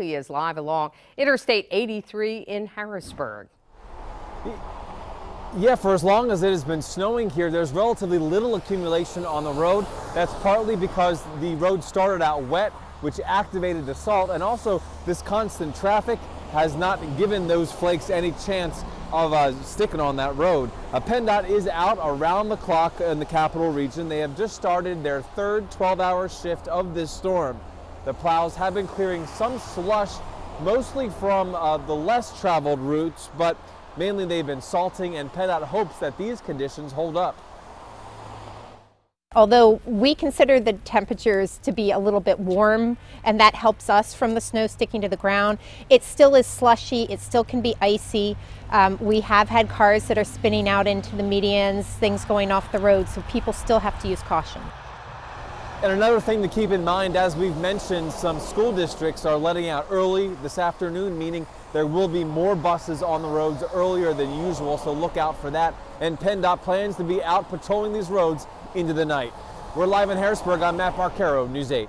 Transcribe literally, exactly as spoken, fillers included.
He is live along Interstate eighty-three in Harrisburg. Yeah, for as long as it has been snowing here, there's relatively little accumulation on the road. That's partly because the road started out wet, which activated the salt, and also this constant traffic has not given those flakes any chance of uh, sticking on that road. Uh, PennDOT is out around the clock in the Capital Region. They have just started their third twelve hour shift of this storm. The plows have been clearing some slush, mostly from uh, the less traveled routes, but mainly they've been salting, and PennDOT hopes that these conditions hold up. Although we consider the temperatures to be a little bit warm, and that helps us from the snow sticking to the ground, it still is slushy, it still can be icy. Um, we have had cars that are spinning out into the medians, things going off the road, so people still have to use caution. And another thing to keep in mind, as we've mentioned, some school districts are letting out early this afternoon, meaning there will be more buses on the roads earlier than usual, so look out for that. And PennDOT plans to be out patrolling these roads into the night. We're live in Harrisburg. I'm Matt Barcaro, News eight.